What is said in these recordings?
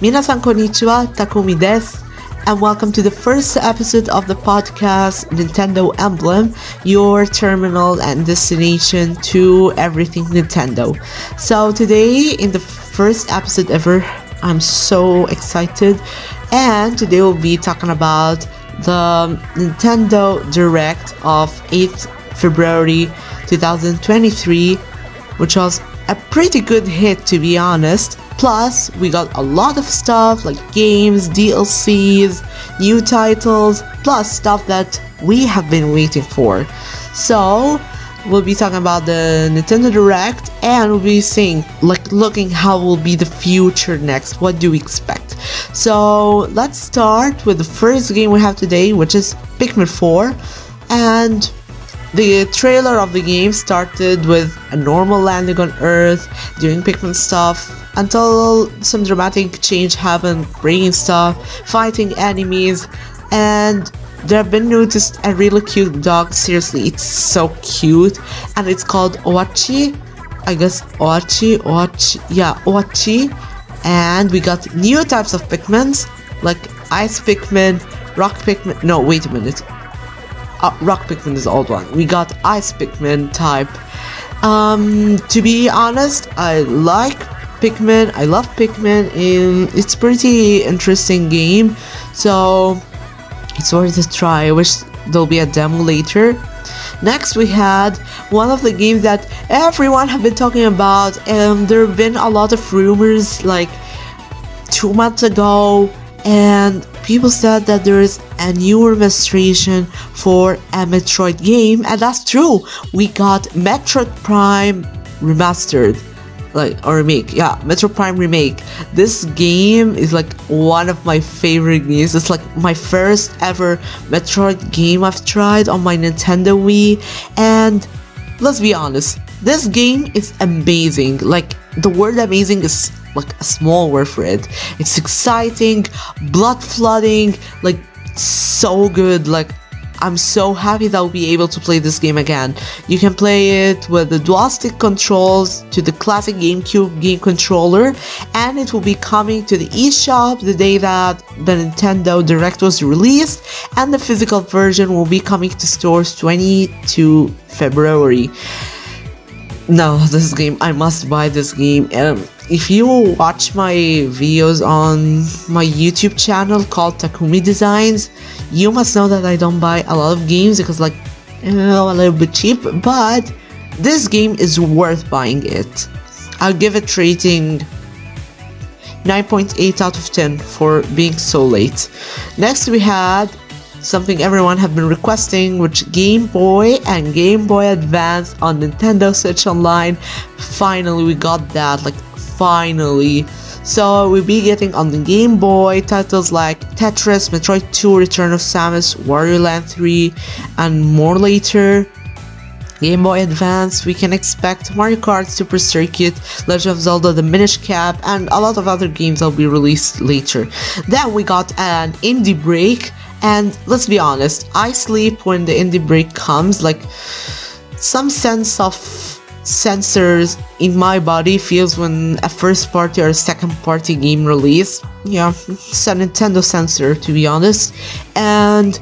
Minasan konnichiwa, Takumi desu, and welcome to the first episode of the podcast Nintendo Emblem, your terminal and destination to everything Nintendo. So today, in the first episode ever, I'm so excited, and today we'll be talking about the Nintendo Direct of 8th February 2023, which was a pretty good hit, to be honest. Plus, we got a lot of stuff like games, DLCs, new titles, plus stuff that we have been waiting for. So we'll be talking about the Nintendo Direct, and we'll be seeing, like, looking how will be the future next, what do we expect. So let's start with the first game we have today, which is Pikmin 4, and the trailer of the game started with a normal landing on Earth, doing Pikmin stuff, until some dramatic change happened, bringing stuff, fighting enemies, and there have been noticed a really cute dog. Seriously, it's so cute, and it's called Oachi, I guess. Oachi. And we got new types of Pikmins, like Ice Pikmin, Rock Pikmin, no, wait a minute. Rock Pikmin is the old one. We got Ice Pikmin type. To be honest, I love Pikmin, and it's pretty interesting game, so it's worth a try. I wish there'll be a demo later. Next, we had one of the games that everyone have been talking about, and there have been a lot of rumors like 2 months ago, and people said that there is a new administration for a Metroid game, and that's true. We got Metroid Prime Remastered, like, or remake. Yeah, Metroid Prime Remake. This game is like one of my favorite games. It's like my first ever Metroid game I've tried on my Nintendo Wii, and let's be honest, this game is amazing. Like, the word amazing is like a small word for it. It's exciting, blood flooding, like so good. Like, I'm so happy that we'll be able to play this game again. You can play it with the dual stick controls to the classic GameCube game controller, and it will be coming to the eShop the day that the Nintendo Direct was released, and the physical version will be coming to stores 22 February. No, this game, I must buy this game. If you watch my videos on my YouTube channel called Takumi Designs, you must know that I don't buy a lot of games because, like, a little bit cheap, but this game is worth buying it. I'll give it rating 9.8 out of 10 for being so late. Next, we had something everyone have been requesting, which Game Boy and Game Boy Advance on Nintendo Switch Online. Finally, we got that, like, finally. So we'll be getting on the Game Boy titles like Tetris, Metroid 2 Return of Samus, Wario Land 3, and more later. Game Boy Advance, we can expect Mario Kart Super Circuit, Legend of Zelda The Minish Cap, and a lot of other games that will be released later. Then we got an Indie Break, and let's be honest, I sleep when the Indie Break comes. Like, some sense of sensors in my body feels when a first party or a second party game release. Yeah, it's a Nintendo sensor, to be honest, and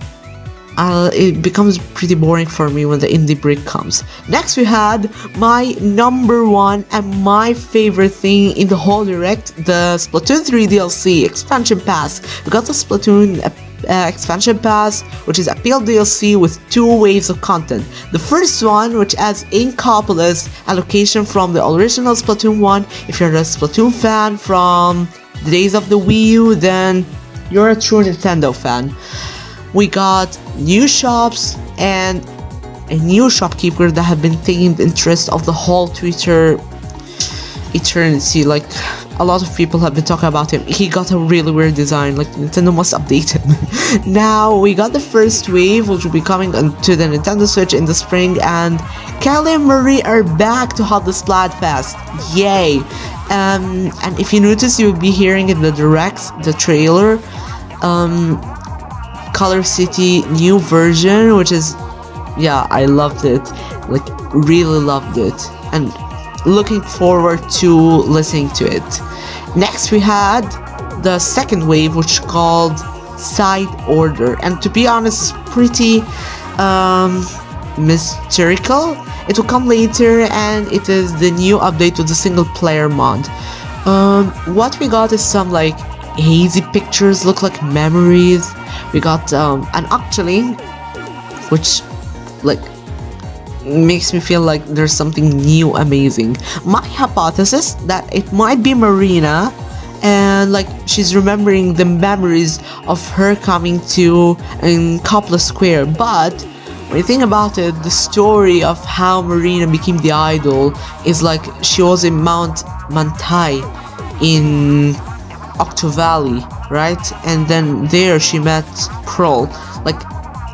it becomes pretty boring for me when the Indie Break comes. Next, we had my number one and my favorite thing in the whole Direct, the Splatoon 3 DLC expansion pass. We got the Splatoon expansion pass, which is a pale DLC with two waves of content. The first one, which adds Inkopolis, a location from the original Splatoon 1. If you're a Splatoon fan from the days of the Wii U, then you're a true Nintendo fan. We got new shops and a new shopkeeper that have been taking the interest of the whole Twitter eternity. Like, a lot of people have been talking about him. He got a really weird design, like Nintendo must update him. Now we got the first wave, which will be coming to the Nintendo Switch in the spring, and Kelly and Marie are back to hold the Splatfest. Yay! And if you notice, you'll be hearing in the Directs the trailer, Color City new version, which is, yeah, I loved it, like really loved it, and looking forward to listening to it. Next, we had the second wave, which called Side Order, and to be honest, it's pretty mystical. It will come later, and it is the new update to the single player mod. What we got is some like hazy pictures, look like memories. We got an octoling, which like makes me feel like there's something new amazing. My hypothesis that it might be Marina, and like she's remembering the memories of her coming to Inkopolis Square. But when you think about it, the story of how Marina became the idol is like she was in Mount Mantai in Octo Valley, right? And then there she met Kroll. Like,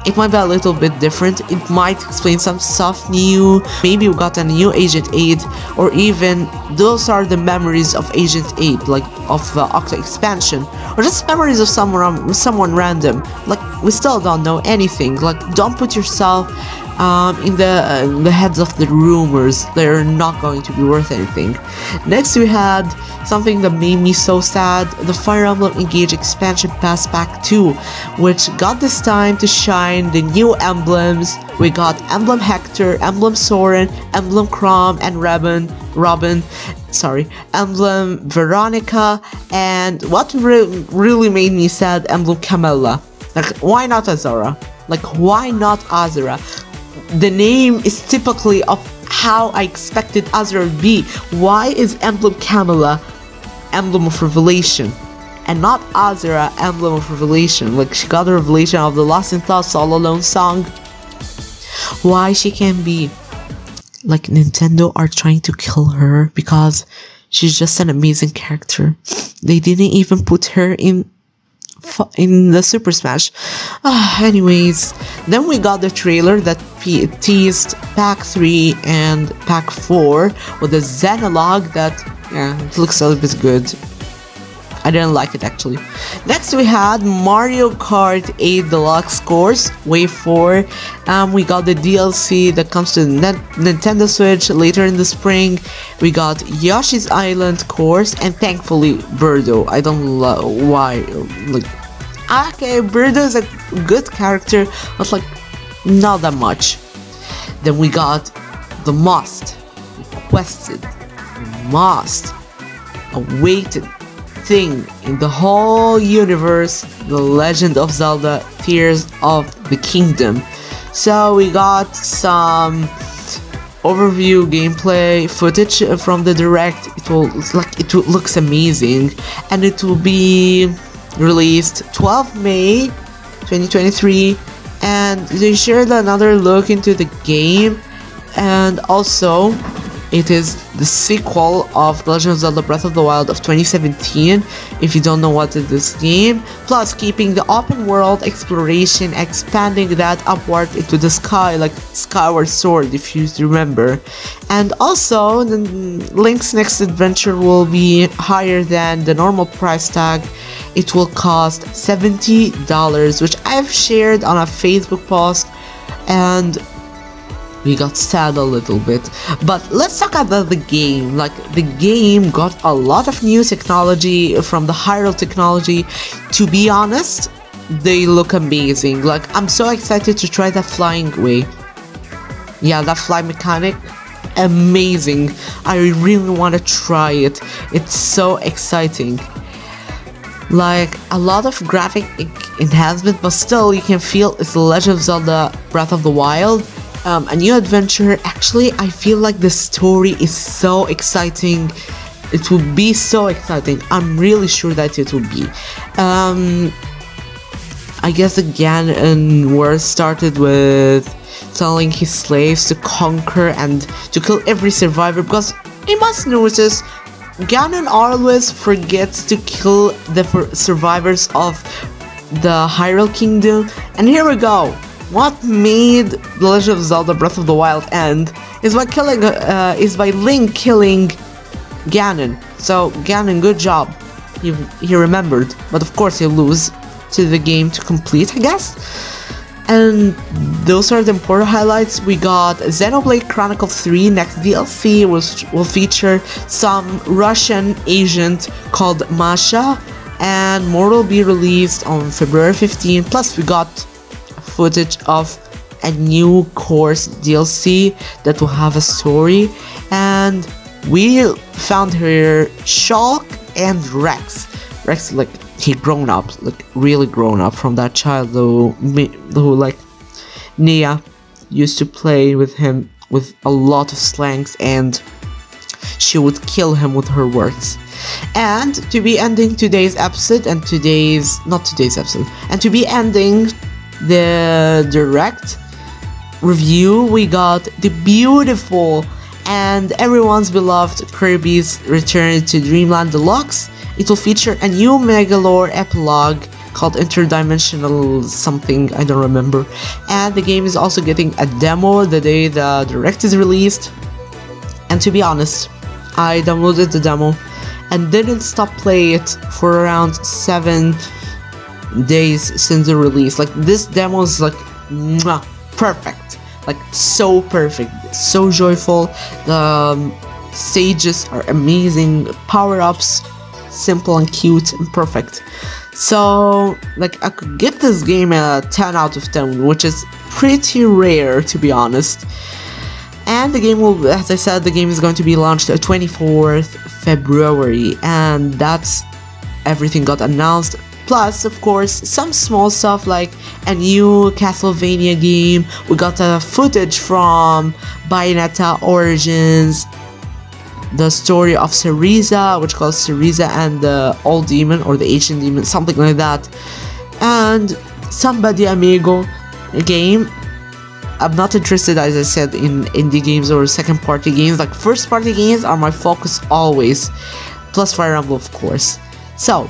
it might be a little bit different. It might explain some stuff new. Maybe we got a new Agent 8, or even those are the memories of Agent 8, like of the Octo expansion, or just memories of someone random. Like, we still don't know anything. Like, don't put yourself in the heads of the rumors. They're not going to be worth anything. Next, we had something that made me so sad: the Fire Emblem Engage expansion pass pack 2, which got this time to shine the new emblems. We got Emblem Hector, Emblem Soren, Emblem Crom and Robin, Emblem Veronica, and what really made me sad, Emblem Camilla. Like, why not Azura? Like, why not Azura? The name is typically of how I expected Azura to be. Why is Emblem Camilla Emblem of Revelation and not Azura Emblem of Revelation? Like, she got a revelation of the Lost in Thoughts All Alone song. Why she can be like Nintendo are trying to kill her because she's just an amazing character. They didn't even put her in the Super Smash. Anyways, then we got the trailer that teased pack 3 and pack 4 with the Xenologue that, yeah, it looks a little bit good. I didn't like it actually. Next we had Mario Kart 8 Deluxe Course Wave 4. We got the DLC that comes to Nintendo Switch later in the spring. We got Yoshi's Island Course and thankfully Birdo. I don't know why. Like, okay, Birdo is a good character, but like not that much. Then we got the most requested, most awaited thing in the whole universe, the Legend of Zelda Tears of the Kingdom. So we got some overview gameplay footage from the direct. It looks amazing, and it will be released 12 May 2023, and they shared another look into the game, and also it is the sequel of Legend of Zelda Breath of the Wild of 2017, if you don't know what is this game, plus keeping the open world exploration, expanding that upward into the sky, like Skyward Sword if you remember. And also, the Link's Next Adventure will be higher than the normal price tag. It will cost $70, which I've shared on a Facebook post, and we got sad a little bit. But let's talk about the game. Like, the game got a lot of new technology from the Hyrule technology. To be honest, they look amazing. Like, I'm so excited to try that flying way. Yeah, that fly mechanic, amazing. I really want to try it. It's so exciting. Like, a lot of graphic enhancement, but still you can feel it's The Legend of Zelda Breath of the Wild. A new adventure. Actually, I feel like the story is so exciting. It will be so exciting. I'm really sure that it will be. I guess the Ganon war started with telling his slaves to conquer and to kill every survivor, because you must notice Ganon always forgets to kill the survivors of the Hyrule Kingdom. And here we go. What made The Legend of Zelda Breath of the Wild end is by Link killing Ganon. So Ganon, good job, he remembered, but of course he'll lose to the game to complete, I guess. And those are the important highlights. We got Xenoblade Chronicles 3 next DLC, which will feature some Russian agent called Masha, and more will be released on February 15. Plus, we got footage of a new course DLC that will have a story, and we found here Shulk and Rex. Rex, like, he grown up, like really grown up from that child who like Nia used to play with him with a lot of slangs, and she would kill him with her words. And to be ending today's episode and to be ending the direct review, we got the beautiful and everyone's beloved Kirby's Return to Dreamland Deluxe. It will feature a new Megalore epilogue called Interdimensional something, I don't remember. And the game is also getting a demo the day the direct is released. And to be honest, I downloaded the demo and didn't stop playing it for around 7 days since the release. Like, this demo is like mwah, perfect, like so perfect, so joyful. The stages are amazing, power-ups simple and cute and perfect. So like, I could give this game a 10 out of 10, which is pretty rare, to be honest. And the game will, as I said, the game is going to be launched on 24th February, and that's everything got announced. Plus, of course, some small stuff like a new Castlevania game. We got footage from Bayonetta Origins, the story of Syriza, which calls Syriza and the old demon or the ancient demon, something like that. And Somebody Amigo game. I'm not interested, as I said, in indie games or second party games. Like, first party games are my focus always. Plus Fire Emblem, of course. So,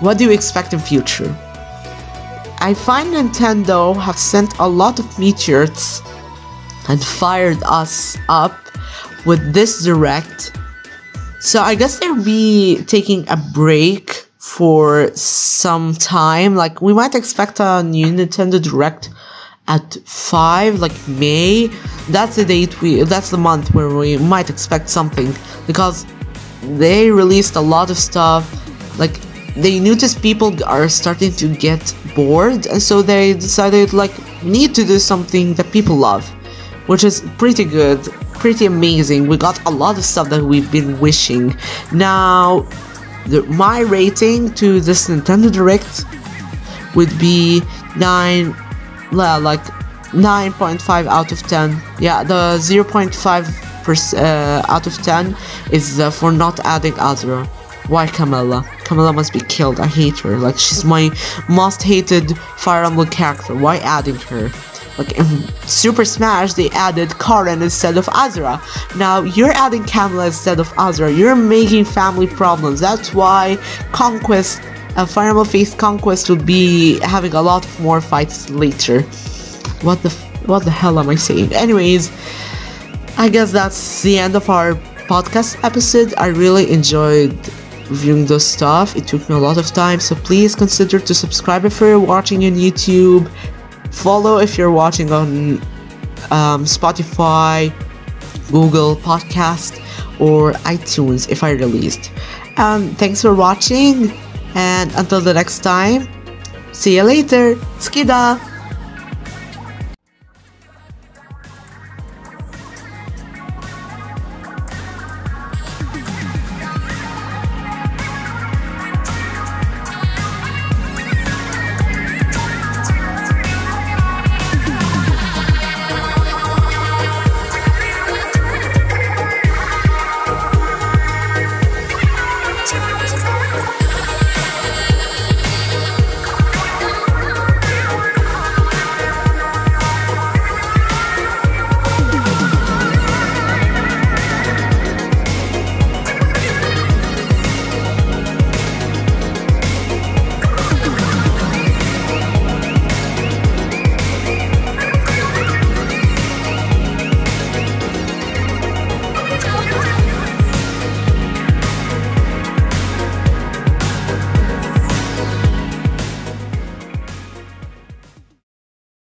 what do you expect in future? I find Nintendo have sent a lot of meteors and fired us up with this direct. So I guess they'll be taking a break for some time. Like, we might expect a new Nintendo Direct at 5, like May. That's the date that's the month where we might expect something, because they released a lot of stuff. Like, they noticed people are starting to get bored, and so they decided, like, need to do something that people love, which is pretty good, pretty amazing. We got a lot of stuff that we've been wishing. Now, my rating to this Nintendo Direct would be 9.5 out of 10. Yeah, the 0.5% out of 10 is for not adding Azura. Why Camilla? Camilla must be killed. I hate her. Like, she's my most hated Fire Emblem character. Why adding her? Like, in Super Smash, they added Karin instead of Azura. Now, you're adding Camilla instead of Azura. You're making family problems. That's why Conquest, Fire Emblem Fates Conquest, will be having a lot more fights later. What the hell am I saying? Anyways, I guess that's the end of our podcast episode. I really enjoyed reviewing those stuff. It took me a lot of time, so please consider to subscribe if you're watching on YouTube, follow if you're watching on Spotify, Google Podcast, or iTunes if I released. Thanks for watching, and until the next time, see you later. Skida.